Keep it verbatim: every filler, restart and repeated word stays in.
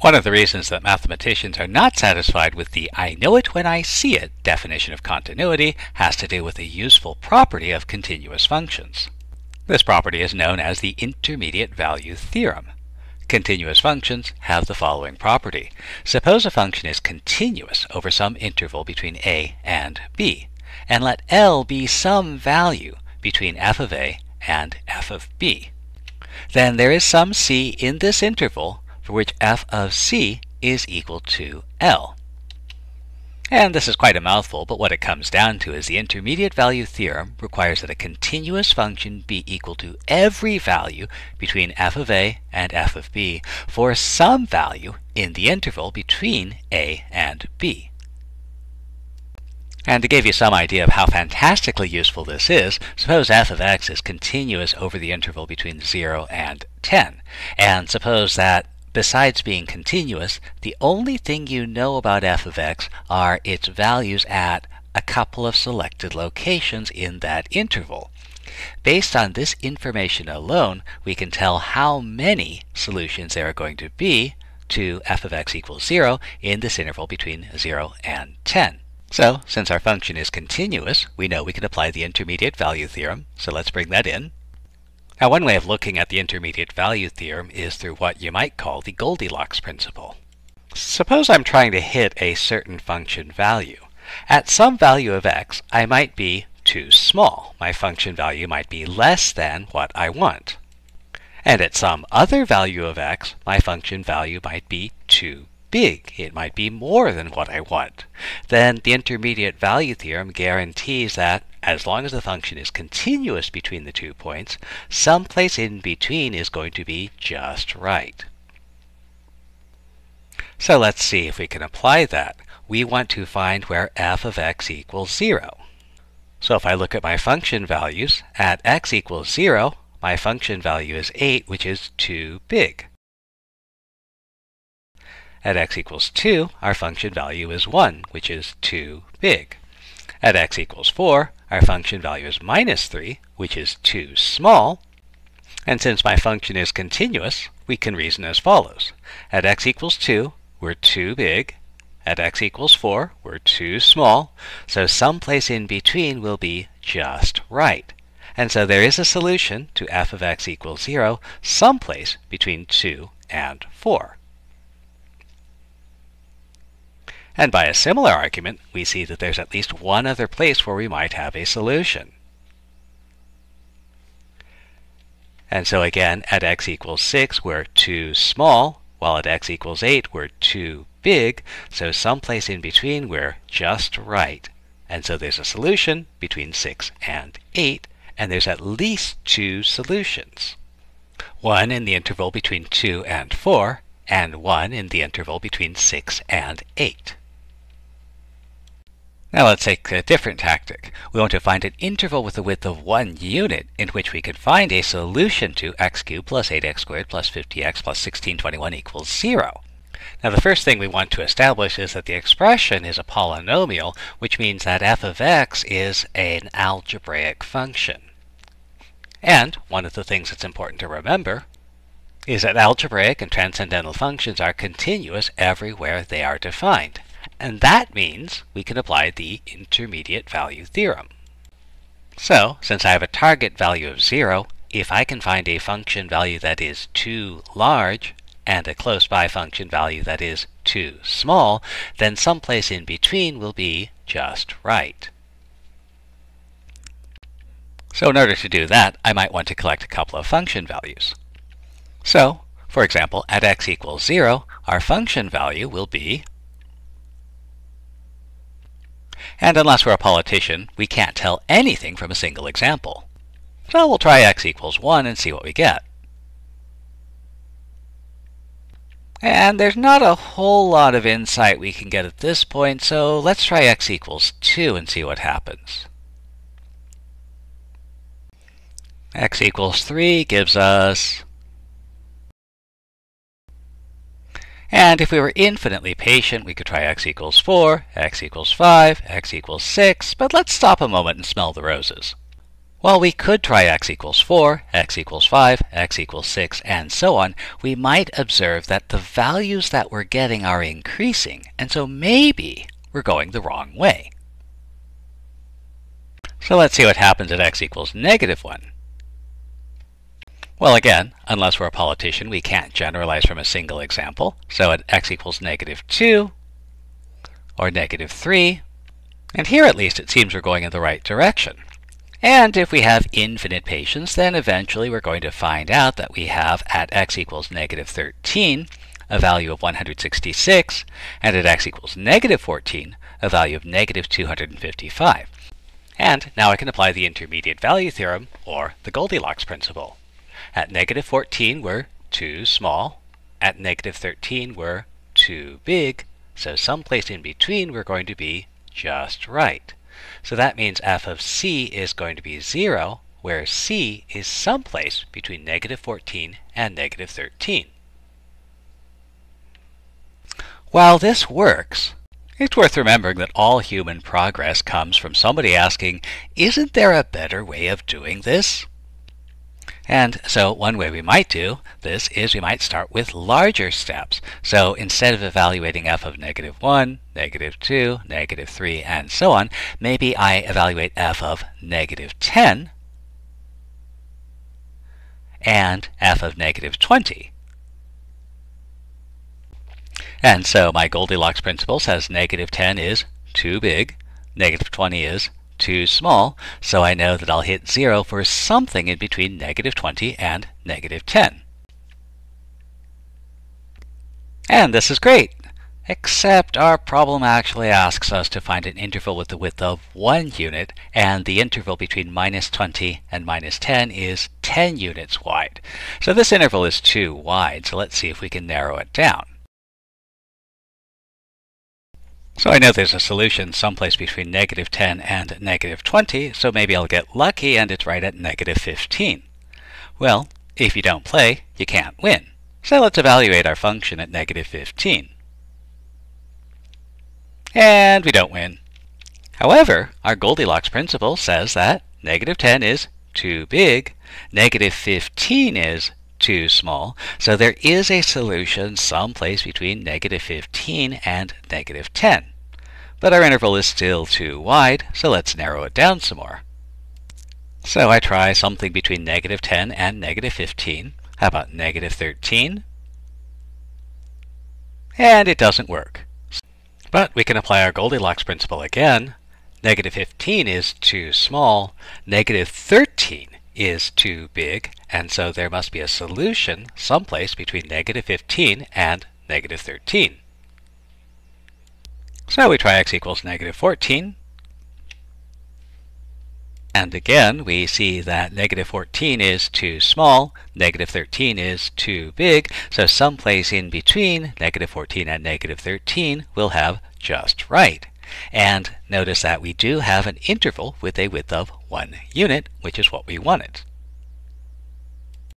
One of the reasons that mathematicians are not satisfied with the "I know it when I see it" definition of continuity has to do with a useful property of continuous functions. This property is known as the intermediate value theorem. Continuous functions have the following property. Suppose a function is continuous over some interval between a and b, and let L be some value between f of a and f of b. Then there is some c in this interval for which f of c is equal to L. And this is quite a mouthful, but what it comes down to is the intermediate value theorem requires that a continuous function be equal to every value between f of a and f of b for some value in the interval between a and b. And to give you some idea of how fantastically useful this is, suppose f of x is continuous over the interval between zero and ten, and suppose that besides being continuous, the only thing you know about f of x are its values at a couple of selected locations in that interval. Based on this information alone, we can tell how many solutions there are going to be to f of x equals zero in this interval between zero and ten. So, since our function is continuous, we know we can apply the intermediate value theorem, so let's bring that in. Now, one way of looking at the intermediate value theorem is through what you might call the Goldilocks principle. Suppose I'm trying to hit a certain function value. At some value of x, I might be too small. My function value might be less than what I want. And at some other value of x, my function value might be too big. It might be more than what I want. Then the intermediate value theorem guarantees that as long as the function is continuous between the two points, someplace in between is going to be just right. So let's see if we can apply that. We want to find where f of x equals zero. So if I look at my function values, at x equals zero, my function value is eight, which is too big. At x equals two, our function value is one, which is too big. At x equals four, our function value is minus three, which is too small. And since my function is continuous, we can reason as follows. At x equals two, we're too big. At x equals four, we're too small. So someplace in between will be just right. And so there is a solution to f of x equals zero someplace between two and four. And by a similar argument, we see that there's at least one other place where we might have a solution. And so again, at x equals six, we're too small, while at x equals eight, we're too big, so someplace in between, we're just right. And so there's a solution between six and eight, and there's at least two solutions. One in the interval between two and four, and one in the interval between six and eight. Now let's take a different tactic. We want to find an interval with a width of one unit in which we could find a solution to x cubed plus eight x squared plus fifty x plus sixteen twenty-one equals zero. Now the first thing we want to establish is that the expression is a polynomial, which means that f of x is an algebraic function. And one of the things that's important to remember is that algebraic and transcendental functions are continuous everywhere they are defined. And that means we can apply the intermediate value theorem. So, since I have a target value of zero, if I can find a function value that is too large and a close by function value that is too small, then someplace in between will be just right. So in order to do that, I might want to collect a couple of function values. So, for example, at x equals zero, our function value will be, and unless we're a politician, we can't tell anything from a single example. So we'll try x equals one and see what we get. And there's not a whole lot of insight we can get at this point, so let's try x equals two and see what happens. X equals three gives us, and if we were infinitely patient, we could try x equals four, x equals five, x equals six, but let's stop a moment and smell the roses. While we could try x equals four, x equals five, x equals six, and so on, we might observe that the values that we're getting are increasing, and so maybe we're going the wrong way. So let's see what happens at x equals negative one. Well, again, unless we're a politician, we can't generalize from a single example. So at x equals negative two, or negative three, and here at least it seems we're going in the right direction. And if we have infinite patience, then eventually we're going to find out that we have at x equals negative thirteen, a value of one hundred sixty-six, and at x equals negative fourteen, a value of negative two hundred fifty-five. And now I can apply the intermediate value theorem, or the Goldilocks principle. At negative fourteen, we're too small. At negative thirteen, we're too big. So someplace in between, we're going to be just right. So that means f of c is going to be zero, where c is someplace between negative fourteen and negative thirteen. While this works, it's worth remembering that all human progress comes from somebody asking, isn't there a better way of doing this? And so one way we might do this is we might start with larger steps. So instead of evaluating f of negative one, negative two, negative three, and so on, maybe I evaluate f of negative ten and f of negative twenty. And so my Goldilocks principle says negative ten is too big, negative twenty is too small, so I know that I'll hit zero for something in between negative twenty and negative ten. And this is great, except our problem actually asks us to find an interval with the width of one unit, and the interval between minus twenty and minus ten is ten units wide. So this interval is too wide, so let's see if we can narrow it down. So I know there's a solution someplace between negative ten and negative twenty, so maybe I'll get lucky and it's right at negative fifteen. Well, if you don't play, you can't win. So let's evaluate our function at negative fifteen. And we don't win. However, our Goldilocks principle says that negative ten is too big, negative fifteen is too small, so there is a solution someplace between negative fifteen and negative ten. But our interval is still too wide, so let's narrow it down some more. So I try something between negative ten and negative fifteen. How about negative thirteen? And it doesn't work. But we can apply our Goldilocks principle again. Negative fifteen is too small, negative thirteen is too big, and so there must be a solution someplace between negative fifteen and negative thirteen. So we try x equals negative fourteen, and again we see that negative fourteen is too small, negative thirteen is too big, so someplace in between negative fourteen and negative thirteen we'll have just right. And notice that we do have an interval with a width of one unit, which is what we wanted.